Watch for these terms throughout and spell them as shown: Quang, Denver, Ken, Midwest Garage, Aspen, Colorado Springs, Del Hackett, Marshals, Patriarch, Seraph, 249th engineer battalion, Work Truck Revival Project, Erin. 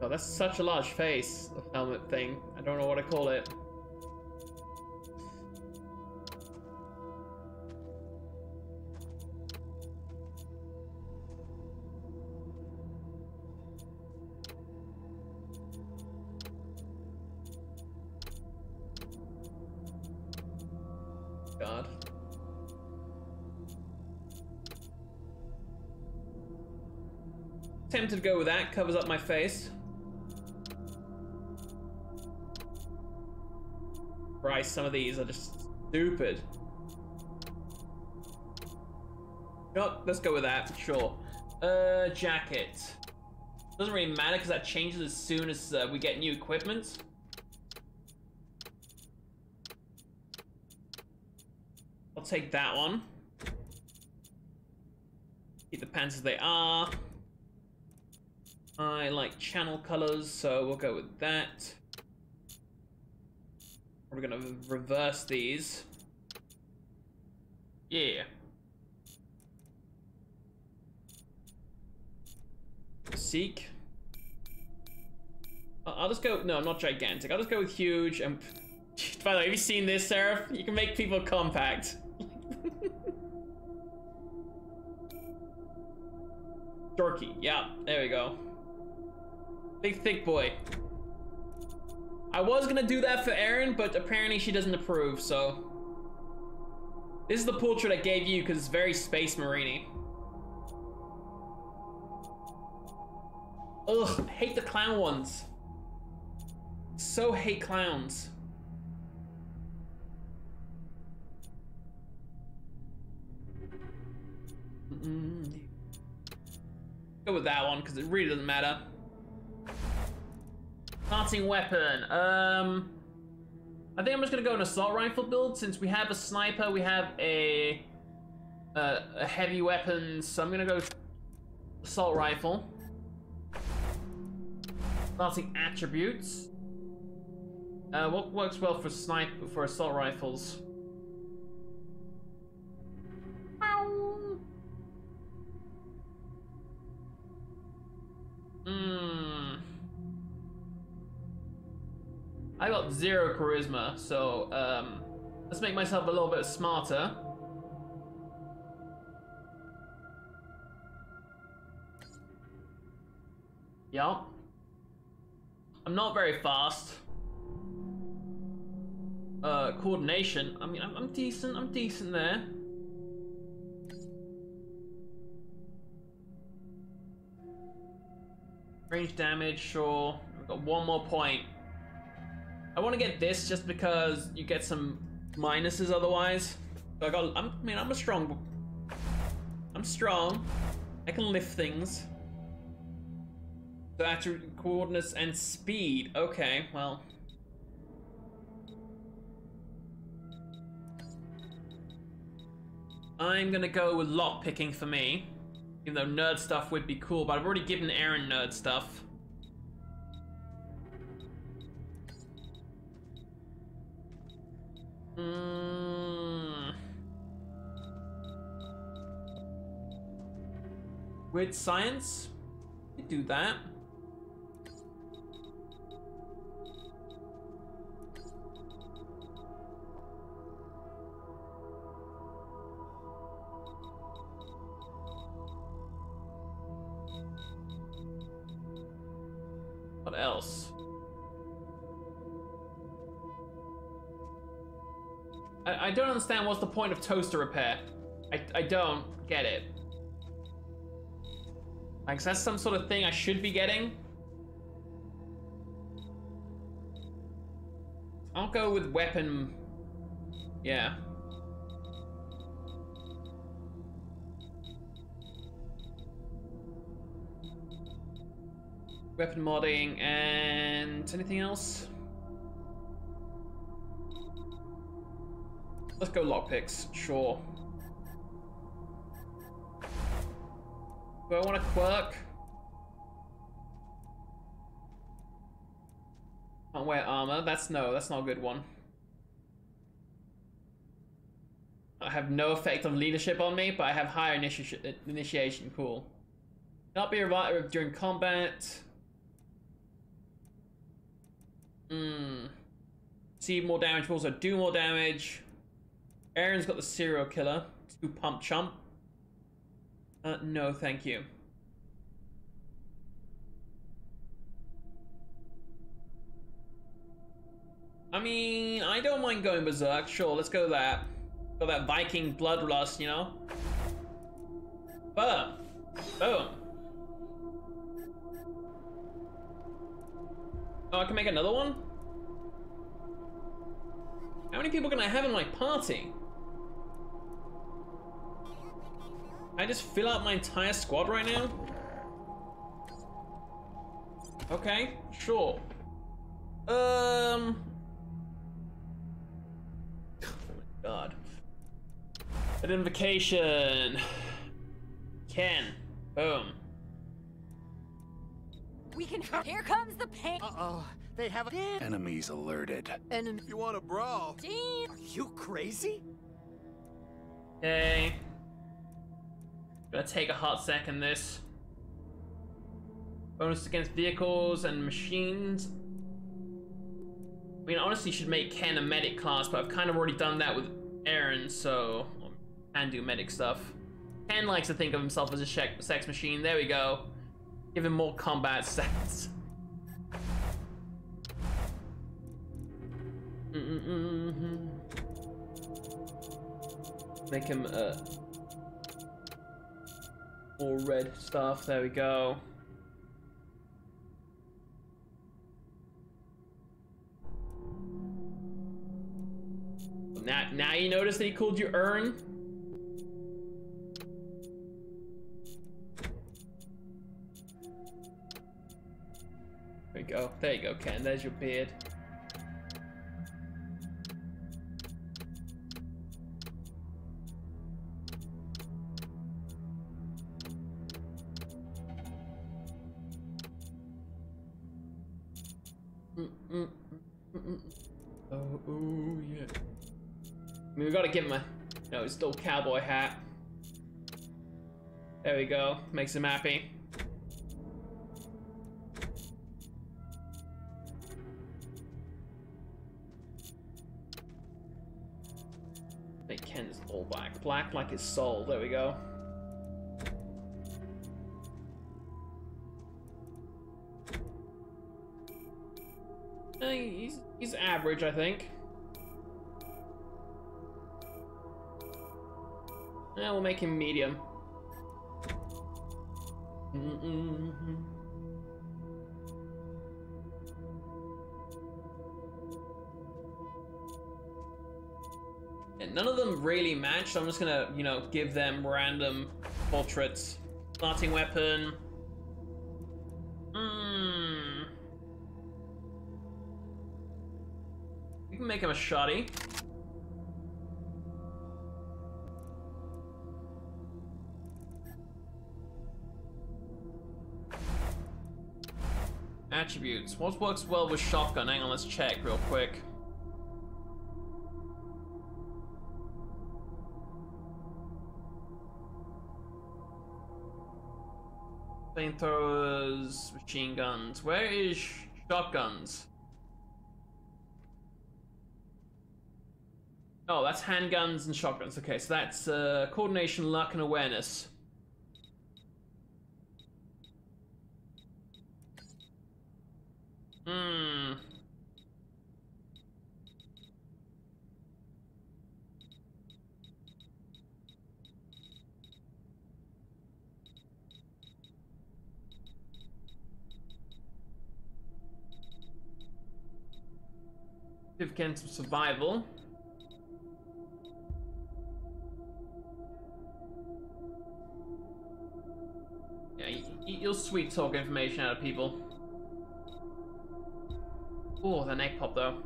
Oh, that's such a large face, the helmet thing. I don't know what I call it. Tempted to go with that, covers up my face. Christ, some of these are just stupid. Nope, let's go with that, sure. Jacket. Doesn't really matter because that changes as soon as we get new equipment. I'll take that one. Keep the pants as they are. I like channel colors, so we'll go with that. We're gonna reverse these. Yeah. Seek. I'll just go, no, not gigantic. I'll just go with huge. And by the way, have you seen this, Seraph? You can make people compact. Dorky, yeah, there we go. Big thick boy. I was gonna do that for Erin, but apparently she doesn't approve, so. This is the portrait I gave you because it's very space marine-y. Ugh, I hate the clown ones. So hate clowns. Go with that one because it really doesn't matter. Starting weapon. I think I'm just gonna go an assault rifle build since we have a sniper, we have a heavy weapon, so I'm gonna go assault rifle. Starting attributes. What works well for assault rifles? I got 0 charisma, so let's make myself a little bit smarter. Yeah. I'm not very fast. Coordination. I mean, I'm decent. I'm decent there. Range damage, sure. I've got one more point. I want to get this just because you get some minuses otherwise. So I'm strong. I can lift things. So attribute, coordinates, and speed. Okay, well. I'm gonna go with lock picking for me. Even though nerd stuff would be cool, but I've already given Erin nerd stuff. Weird science? You do that. What else? I don't understand what's the point of toaster repair. I don't get it. Like, that's some sort of thing I should be getting. I'll go with weapon. Yeah. Weapon modding and anything else? Let's go lockpicks, sure. Do I want a quirk? Can't wear armor. That's not a good one. I have no effect on leadership on me, but I have higher initiation. Cool. Not be revived during combat. See more damage, but also do more damage. Aaron's got the serial killer. 2 pump chump. No, thank you. I mean, I don't mind going berserk. Sure, let's go that. Got that Viking bloodlust, you know? But, boom. Oh, I can make another one? How many people can I have in my party? Can I just fill out my entire squad right now? Okay, sure. Oh my god. An invocation. Ken. Boom. We can. Here comes the pain. Uh-oh. They have enemies alerted. Enemy. You want a brawl? Damn. Are you crazy? Okay. Gonna take a hot second. This bonus against vehicles and machines. I mean, honestly, should make Ken a medic class, but I've kind of already done that with Erin, so I can do medic stuff. Ken likes to think of himself as a sex machine. There we go. Give him more combat stats. Make him more red stuff. There we go. Now you notice that he called you Erin. There you go. There you go, Ken. There's your beard. Oh yeah. I mean, we gotta give him a. No, it's still cowboy hat. There we go. Makes him happy. Make Ken's all black. Black like his soul. There we go. He's average, I think. Yeah, we'll make him medium. And none of them really match, so I'm just gonna, you know, give them random portraits. Starting weapon. We can make him a shotty. Attributes. What works well with shotgun? Hang on, let's check real quick. Flamethrowers, machine guns. Where is shotguns? Oh, that's handguns and shotguns. Okay, so that's coordination, luck, and awareness. Give Ken some survival. Yeah, you'll sweet talk information out of people. Oh, the neck pop though.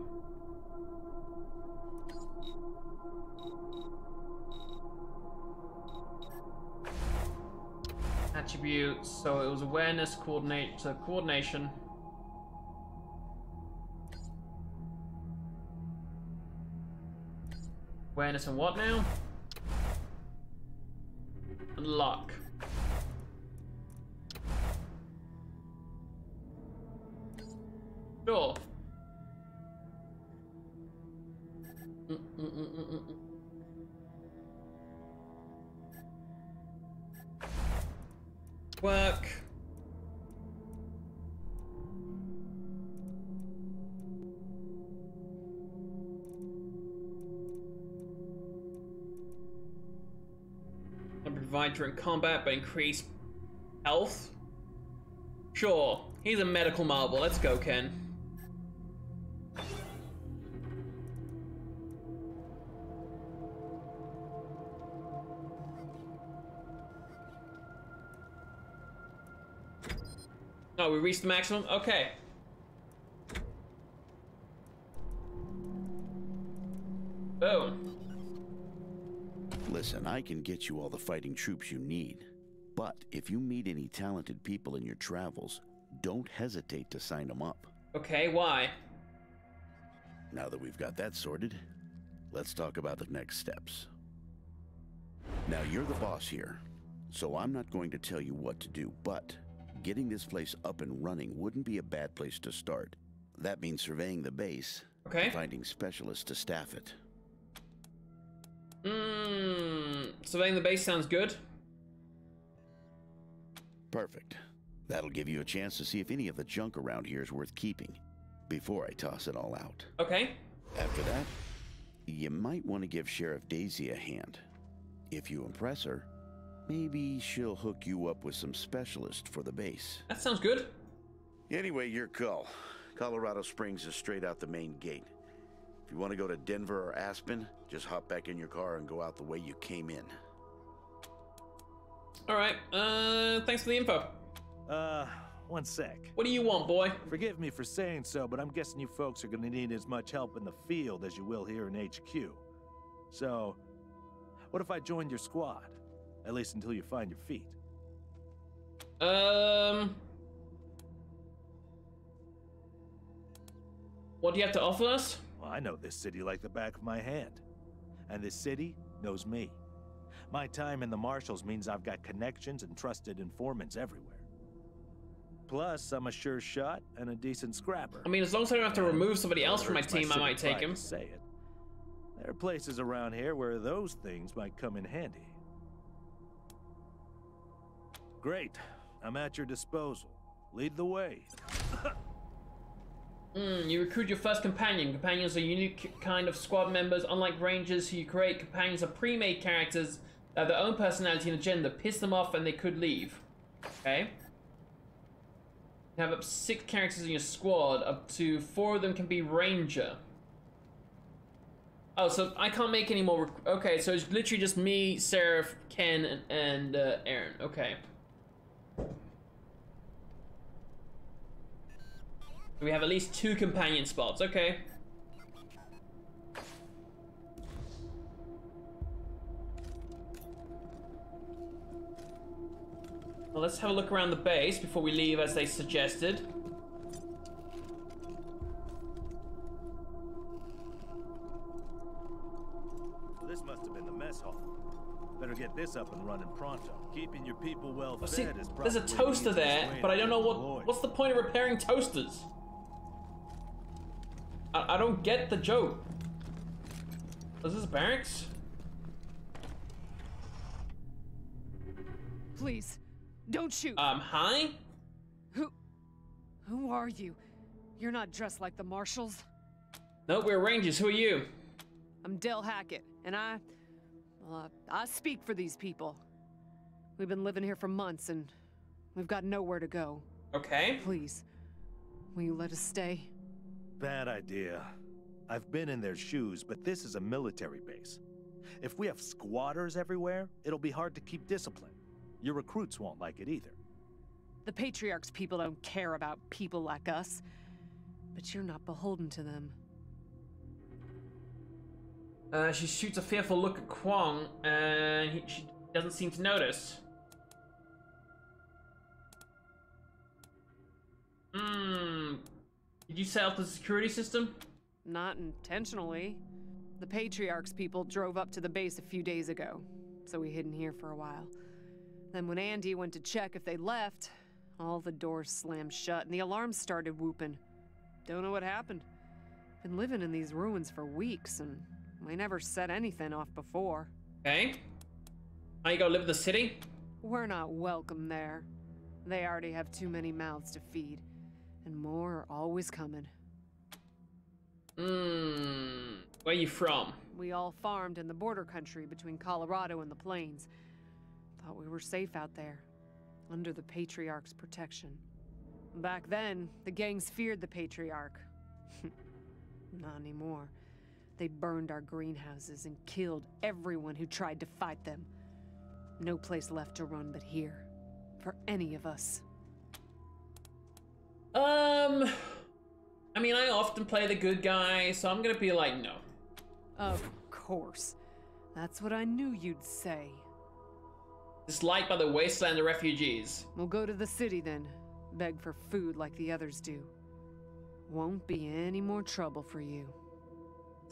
Attributes. So it was awareness, coordinate, so coordination. Awareness and what now? And luck. Sure. work. And provide during combat, but increase health. Sure, he's a medical marvel. Let's go, Ken. Oh, we reached the maximum? Okay. Boom. Listen, I can get you all the fighting troops you need, but if you meet any talented people in your travels, don't hesitate to sign them up. Okay, why? Now that we've got that sorted, let's talk about the next steps. Now, you're the boss here, so I'm not going to tell you what to do, but getting this place up and running wouldn't be a bad place to start. That means surveying the base, okay, and finding specialists to staff it. Surveying the base sounds good. Perfect. That'll give you a chance to see if any of the junk around here is worth keeping before I toss it all out. Okay. After that, you might want to give Sheriff Daisy a hand. If you impress her, maybe she'll hook you up with some specialists for the base. That sounds good. Anyway, your call. Colorado Springs is straight out the main gate. If you want to go to Denver or Aspen, just hop back in your car and go out the way you came in. All right. Thanks for the info. One sec. What do you want, boy? Forgive me for saying so, but I'm guessing you folks are going to need as much help in the field as you will here in HQ. So, what if I joined your squad? At least until you find your feet. What do you have to offer us? Well, I know this city like the back of my hand. And this city knows me. My time in the Marshals means I've got connections and trusted informants everywhere. Plus, I'm a sure shot and a decent scrapper. I mean, as long as I don't have to remove somebody else from my team, I might take him. Say it. There are places around here where those things might come in handy. Great. I'm at your disposal. Lead the way. You recruit your first companion. Companions are a unique kind of squad members. Unlike rangers who you create, companions are pre-made characters that have their own personality and agenda. Piss them off and they could leave. Okay. You have up to 6 characters in your squad. Up to 4 of them can be ranger. Oh, so I can't make any more... Okay, so it's literally just me, Seraph, Ken, and Erin. Okay. We have at least 2 companion spots. Okay. Well, let's have a look around the base before we leave, as they suggested. Well, this must have been the mess hall. Better get this up and running pronto. Keeping your people well fed is probably... There's a toaster there, but I don't know what's the point of repairing toasters? I don't get the joke. Is this barracks? Please, don't shoot. Hi? Who are you? You're not dressed like the Marshals. No, we're Rangers. Who are you? I'm Del Hackett, and I speak for these people. We've been living here for months, and we've got nowhere to go. Okay. Please, will you let us stay? Bad idea. I've been in their shoes, but this is a military base. If we have squatters everywhere, it'll be hard to keep discipline. Your recruits won't like it either. The Patriarch's people don't care about people like us, but you're not beholden to them. She shoots a fearful look at Quang, and she doesn't seem to notice. Did you set up the security system? Not intentionally. The Patriarch's people drove up to the base a few days ago, so we hid in here for a while. Then when Andy went to check if they left, all the doors slammed shut and the alarms started whooping. Don't know what happened. Been living in these ruins for weeks, and we never set anything off before. Okay. Now you go live in the city? We're not welcome there. They already have too many mouths to feed, and more are always coming. Where you from? We all farmed in the border country between Colorado and the plains. Thought we were safe out there, under the Patriarch's protection. Back then, the gangs feared the Patriarch. Not anymore. They burned our greenhouses and killed everyone who tried to fight them. No place left to run but here, for any of us. I mean, I often play the good guy, so I'm gonna be like, no. Of course. That's what I knew you'd say. Disliked by the wasteland of refugees. We'll go to the city then. Beg for food like the others do. Won't be any more trouble for you.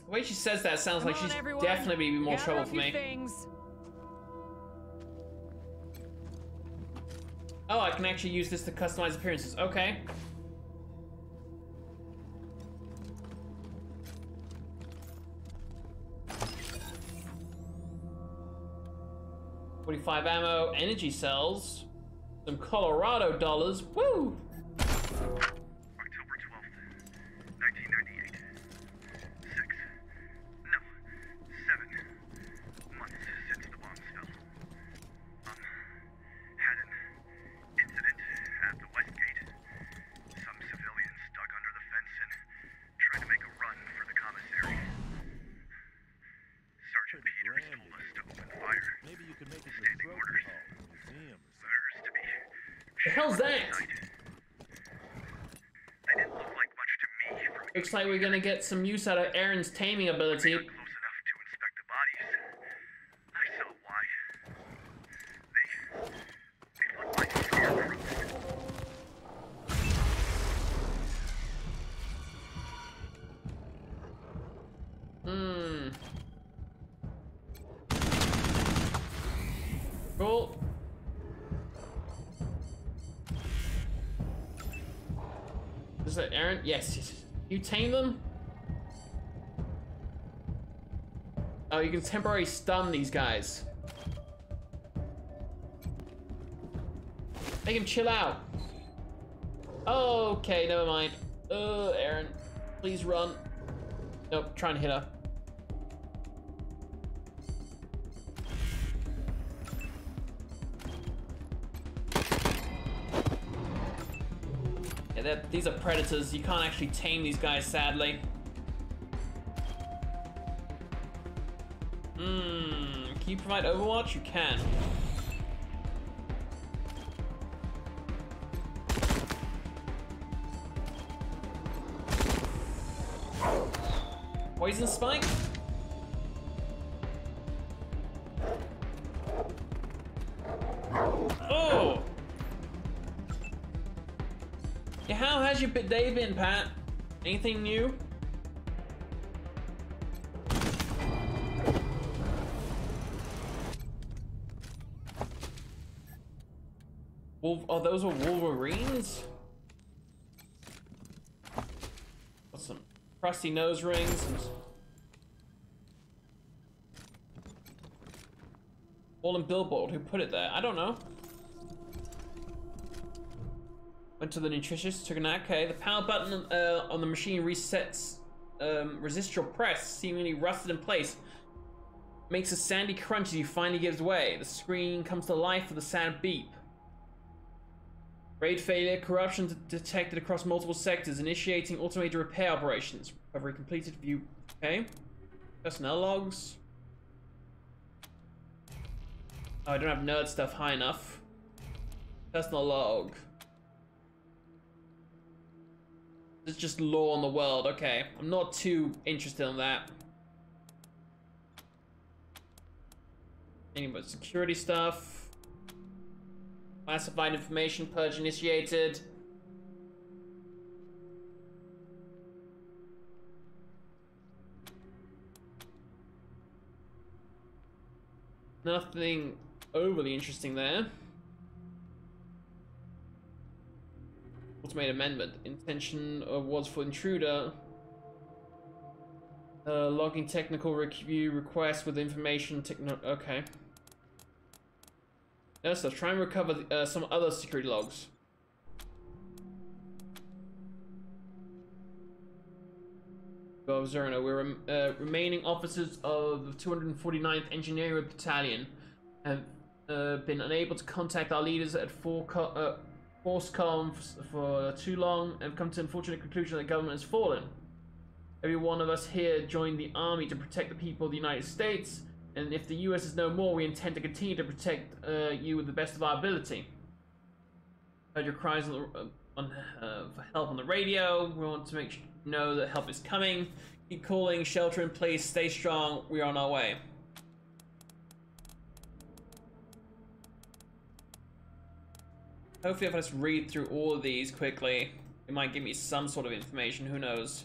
The way she says that sounds like she's definitely be more trouble for me. Oh, I can actually use this to customize appearances. Okay. .45 ammo, energy cells, some Colorado dollars. Woo! Looks like we're gonna get some use out of Erin's taming ability. You tame them? Oh, you can temporarily stun these guys. Make him chill out. Okay, never mind. Erin, please run. Nope, trying to hit her. These are predators. You can't actually tame these guys, sadly. Can you provide Overwatch? You can. Poison spike? How's your day been, Pat? Anything new? Oh, those were Wolverines? Got some crusty nose rings. All in billboard. Who put it there? I don't know. Went to the nutritionist, took an okay. The power button on the machine resets. Resist your press, seemingly rusted in place. Makes a sandy crunch as you finally gives way. The screen comes to life with a sad beep. Raid failure, corruption detected across multiple sectors. Initiating automated repair operations. Recovery completed, view, okay. Personnel logs. Oh, I don't have nerd stuff high enough. Personnel log. It's just lore on the world. Okay, I'm not too interested in that. Anyway, security stuff. Classified information purge initiated. Nothing overly interesting there. Automated amendment. Intention was for intruder. Logging technical review request with information. Okay. Let's try and recover the, some other secret logs. Above Zerno, we're remaining officers of the 249th Engineer Battalion have been unable to contact our leaders at Force com for too long and have come to the unfortunate conclusion that the government has fallen. Every one of us here joined the army to protect the people of the United States, and if the US is no more, we intend to continue to protect you with the best of our ability. Heard your cries for help on the radio. We want to make sure you know that help is coming. Keep calling, shelter in place, stay strong, we are on our way. Hopefully if I just read through all of these quickly, it might give me some sort of information, who knows.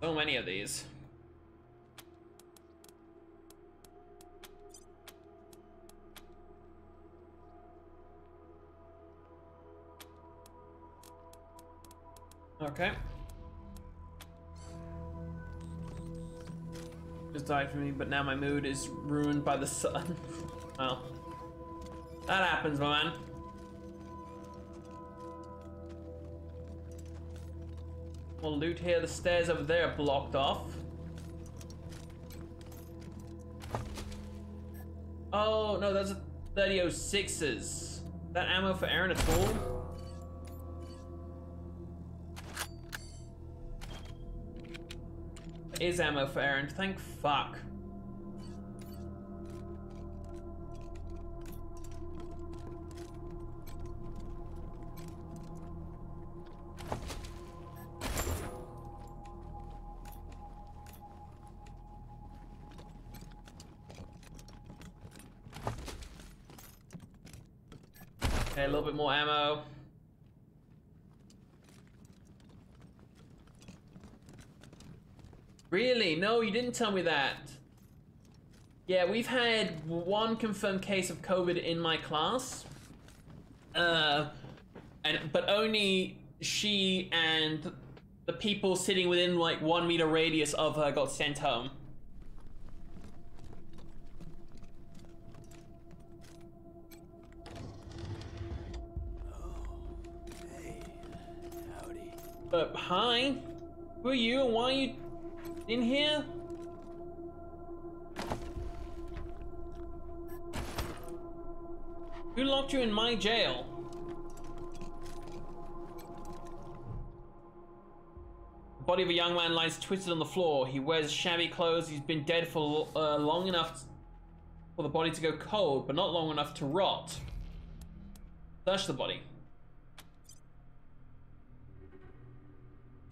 So many of these. Okay. Just died for me, but now my mood is ruined by the sun. Well, that happens, my man. We'll loot here. The stairs over there are blocked off. Oh, no, those are 30-06s. Is that ammo for Erin at all? That is ammo for Erin. Thank fuck. Okay, a little bit more ammo. Really? No, you didn't tell me that. Yeah, we've had one confirmed case of COVID in my class. But only she and the people sitting within like 1 meter radius of her got sent home. But hi, who are you and why are you in here? Who locked you in my jail? The body of a young man lies twisted on the floor. He wears shabby clothes. He's been dead for long enough for the body to go cold, but not long enough to rot. Search the body.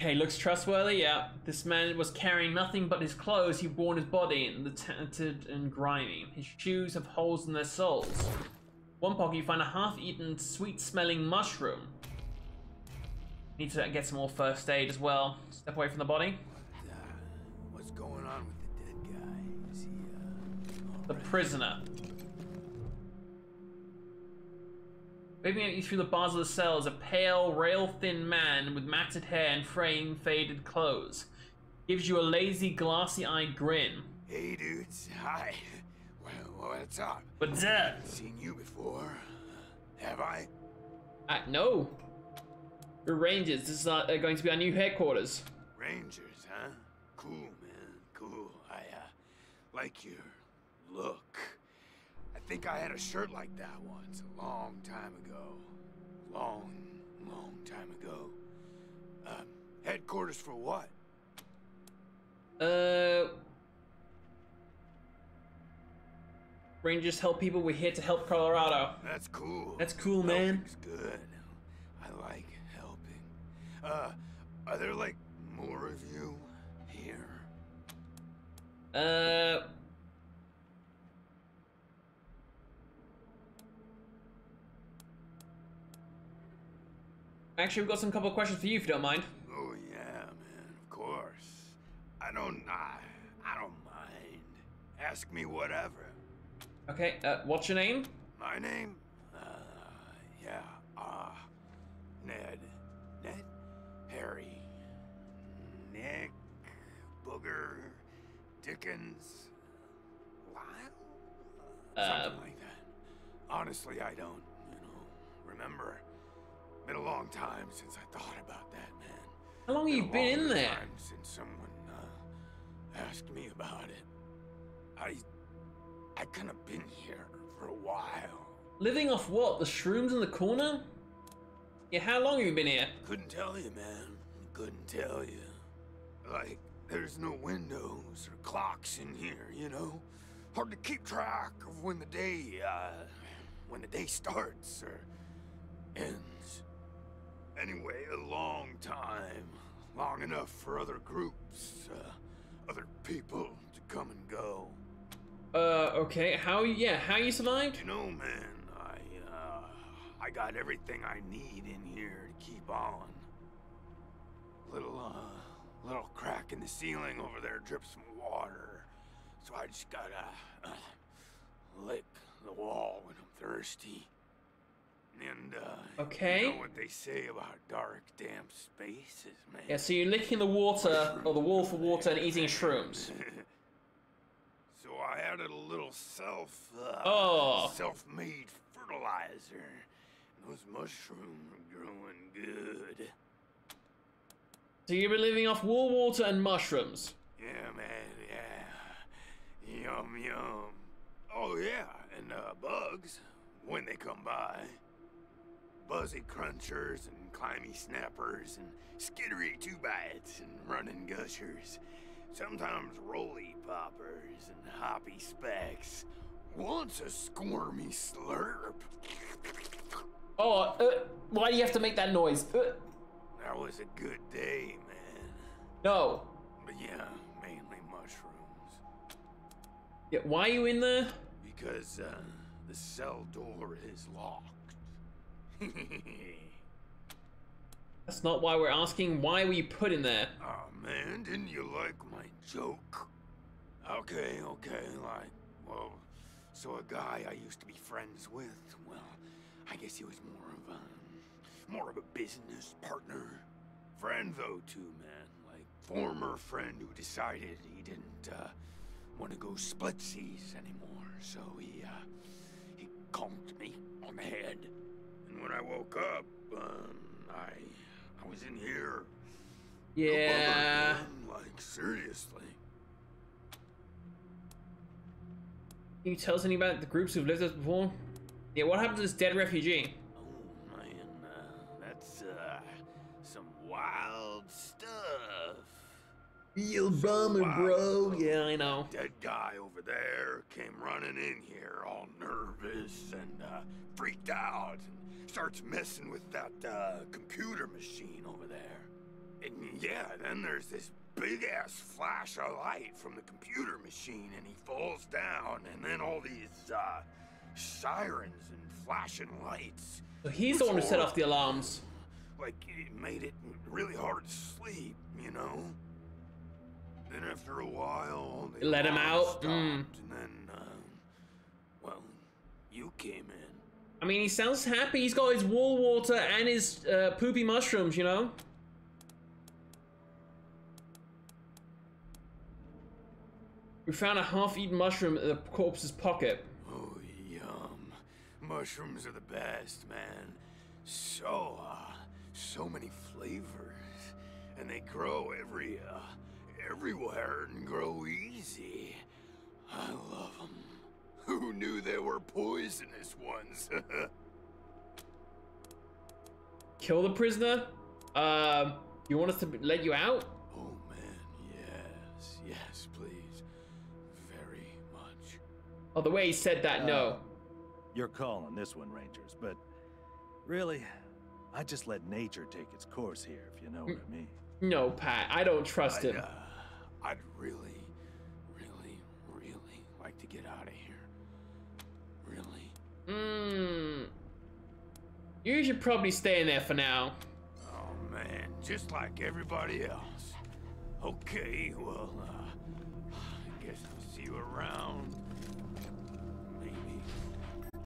Okay, looks trustworthy, yeah. This man was carrying nothing but his clothes. He wore his body and the tattered and grimy. His shoes have holes in their soles. One pocket you find a half-eaten, sweet-smelling mushroom. Need to get some more first aid as well. Step away from the body. What's going on with the dead guy? Is he, the prisoner. Waving at you through the bars of the cell is a pale, rail-thin man with matted hair and fraying, faded clothes. Gives you a lazy, glassy-eyed grin. Hey, dudes. Hi. Well, what's up? What's up? Seen you before, have I? No. We're Rangers. This is going to be our new headquarters. Rangers, huh? Cool, man. Cool. I like your look. I think I had a shirt like that once a long time ago. Long time ago. Headquarters for what? Rangers help people. We're here to help Colorado. That's cool. That's cool, man. Helping's good. I like helping. Are there like more of you here? Actually, we've got some couple of questions for you, if you don't mind. Oh yeah, man, of course. I don't mind. Ask me whatever. Okay. What's your name? My name? Ned. Ned. Harry. Nick. Booger. Dickens? Lyle? Something like that. Honestly, I don't, remember. Been a long time since I thought about that, man. How long have you been in there? Since someone asked me about it. I could have been here for a while. Living off what? The shrooms in the corner? Yeah, how long have you been here? Couldn't tell you, man. Couldn't tell you. Like, there's no windows or clocks in here, Hard to keep track of when the day, starts or ends. Anyway, a long time. Long enough for other groups, other people to come and go. Okay. How you survived? Man, I got everything I need in here to keep on. Little crack in the ceiling over there drips some water. So I just gotta lick the wall when I'm thirsty. And, okay. You know what they say about dark, damp spaces, man? Yeah, so you're licking the water, or the wall for water, and eating shrooms. So I added a little self-made fertilizer. And those mushrooms are growing good. So you've been living off wall water and mushrooms? Yeah, man, yeah. Yum, yum. Oh, yeah, and bugs, when they come by. Buzzy crunchers and climby snappers and skittery two-bites and running gushers. Sometimes roly poppers and hoppy specks. Once a squirmy slurp. Oh, why do you have to make that noise? That was a good day, man. No. But yeah, mainly mushrooms. Yeah, why are you in there? Because the cell door is locked. That's not why we're asking. Why were you put in there? Oh, man, didn't you like my joke? Okay, well, so a guy I used to be friends with, well, I guess he was more of a business partner. Friend, though, too, man. Like, former friend who decided he didn't, want to go splitsies anymore. So he conked me on the head. And when I woke up, I was in here. Yeah. No bother, man. Like, seriously. Can you tell us anything about the groups who've lived this before? Yeah, what happened to this dead refugee? Oh, man, that's, some wild stuff. Real bummer, bro. Yeah, I know. Dead guy over there came running in here all nervous and, freaked out. And starts messing with that, computer machine over there. And yeah, then there's this big-ass flash of light from the computer machine, and he falls down, and then all these, sirens and flashing lights. So he's the one who set off the alarms. Like, it made it really hard to sleep, Then after a while, they let him out. And then, well, you came in. I mean, he sounds happy. He's got his wall water and his poopy mushrooms, We found a half-eaten mushroom in the corpse's pocket. Oh, yum. Mushrooms are the best, man. So, so many flavors. And they grow everywhere and grow easy. I love them. Who knew they were poisonous ones? Kill the prisoner? You want us to let you out? Oh, man, yes, please. Very much. Oh, the way he said that, no. You're calling this one, Rangers, but really, I just let nature take its course here, if you know what I mean. No, Pat, I don't trust him. I'd really, really, really like to get out of here. Really. You should probably stay in there for now. Oh, man, just like everybody else. Okay, well,